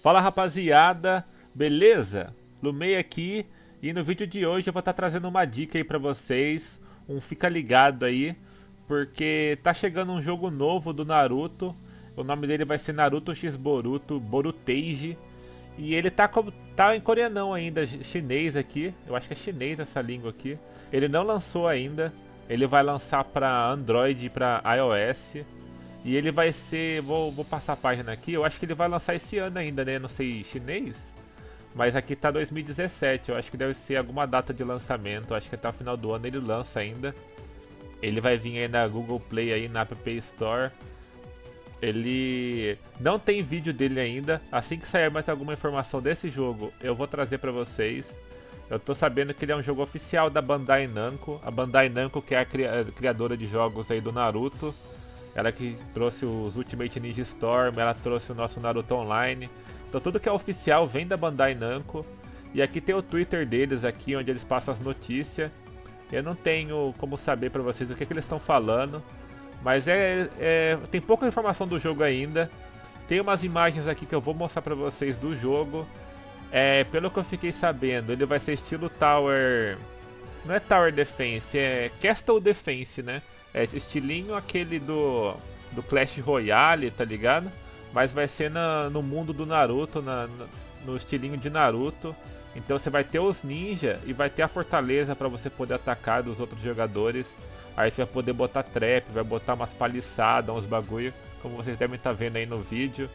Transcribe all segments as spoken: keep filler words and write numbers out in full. Fala rapaziada, beleza? Lumei aqui e no vídeo de hoje eu vou estar trazendo uma dica aí pra vocês. Um fica ligado aí, porque tá chegando um jogo novo do Naruto. O nome dele vai ser Naruto x Boruto Borutege. E ele tá, tá em coreanão ainda, chinês aqui. Eu acho que é chinês essa língua aqui. Ele não lançou ainda. Ele vai lançar pra Android e pra iOS. E ele vai ser... Vou, vou passar a página aqui. Eu acho que ele vai lançar esse ano ainda, né? Não sei chinês. Mas aqui tá dois mil e dezessete. Eu acho que deve ser alguma data de lançamento. Eu acho que até o final do ano ele lança ainda. Ele vai vir aí na Google Play, aí na App Store. Ele não tem vídeo dele ainda. Assim que sair mais alguma informação desse jogo, eu vou trazer pra vocês. Eu tô sabendo que ele é um jogo oficial da Bandai Namco. A Bandai Namco, que é a criadora de jogos aí do Naruto. Ela que trouxe os Ultimate Ninja Storm, ela trouxe o nosso Naruto Online. Então tudo que é oficial vem da Bandai Namco. E aqui tem o Twitter deles aqui, onde eles passam as notícias. Eu não tenho como saber pra vocês o que, que eles estão falando. Mas é, é, tem pouca informação do jogo ainda. Tem umas imagens aqui que eu vou mostrar pra vocês do jogo. É, pelo que eu fiquei sabendo, ele vai ser estilo Tower... Não é Tower Defense, é Castle Defense, né? É estilinho aquele do, do Clash Royale, tá ligado? Mas vai ser na, no mundo do Naruto, na, no estilinho de Naruto. Então você vai ter os ninja e vai ter a fortaleza pra você poder atacar dos outros jogadores. Aí você vai poder botar trap, vai botar umas paliçadas, uns bagulho, como vocês devem estar vendo aí no vídeo.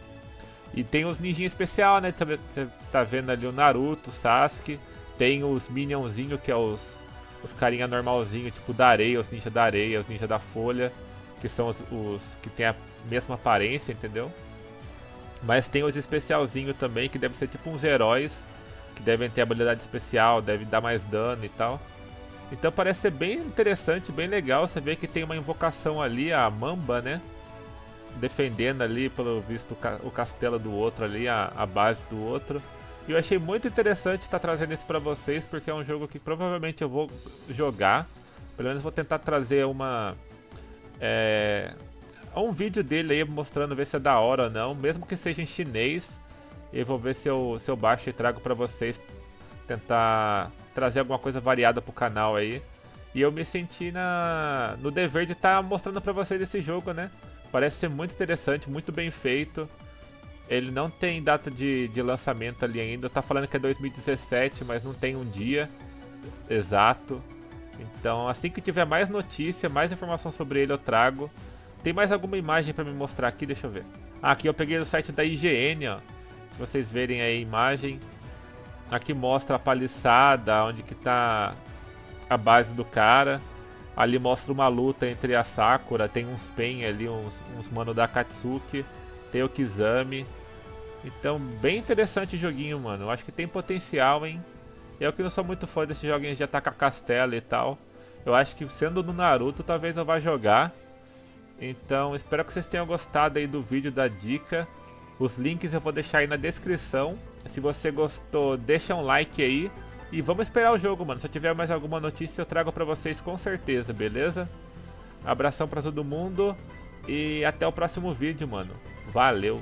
E tem os ninjinhos especial, né? Você tá vendo ali o Naruto, o Sasuke. Tem os minionzinho, que é os, os carinha normalzinho, tipo da areia, os ninja da areia, os ninja da folha. Que são os, os que tem a mesma aparência, entendeu? Mas tem os especialzinho também, que devem ser tipo uns heróis. Que devem ter habilidade especial, devem dar mais dano e tal. Então parece ser bem interessante, bem legal. Você vê que tem uma invocação ali, a Mamba, né? Defendendo ali, pelo visto, o castelo do outro ali, a, a base do outro. E eu achei muito interessante estar trazendo isso pra vocês, porque é um jogo que provavelmente eu vou jogar. Pelo menos vou tentar trazer uma... É, um vídeo dele aí, mostrando, ver se é da hora ou não. Mesmo que seja em chinês. Eu vou ver se eu, se eu baixo e trago pra vocês. Tentar... trazer alguma coisa variada pro canal aí. E eu me senti na... no dever de estar tá mostrando pra vocês esse jogo, né? Parece ser muito interessante, muito bem feito. Ele não tem data de, de lançamento ali ainda. Tá falando que é dois mil e dezessete, mas não tem um dia exato. Então assim que tiver mais notícia, mais informação sobre ele eu trago. Tem mais alguma imagem pra me mostrar aqui? Deixa eu ver. Ah, aqui eu peguei do site da I G N, ó. Se vocês verem aí a imagem. Aqui mostra a paliçada, onde que tá a base do cara. Ali mostra uma luta entre a Sakura, tem uns pen ali, uns, uns mano da Katsuki. Tem o Kizami. Então, bem interessante o joguinho, mano. Eu acho que tem potencial, hein. Eu que não sou muito fã desses joguinhos de atacar castelo e tal. Eu acho que sendo do Naruto, talvez eu vá jogar. Então, espero que vocês tenham gostado aí do vídeo, da dica. Os links eu vou deixar aí na descrição. Se você gostou, deixa um like aí. E vamos esperar o jogo, mano. Se eu tiver mais alguma notícia, eu trago pra vocês com certeza, beleza? Abração pra todo mundo. E até o próximo vídeo, mano. Valeu!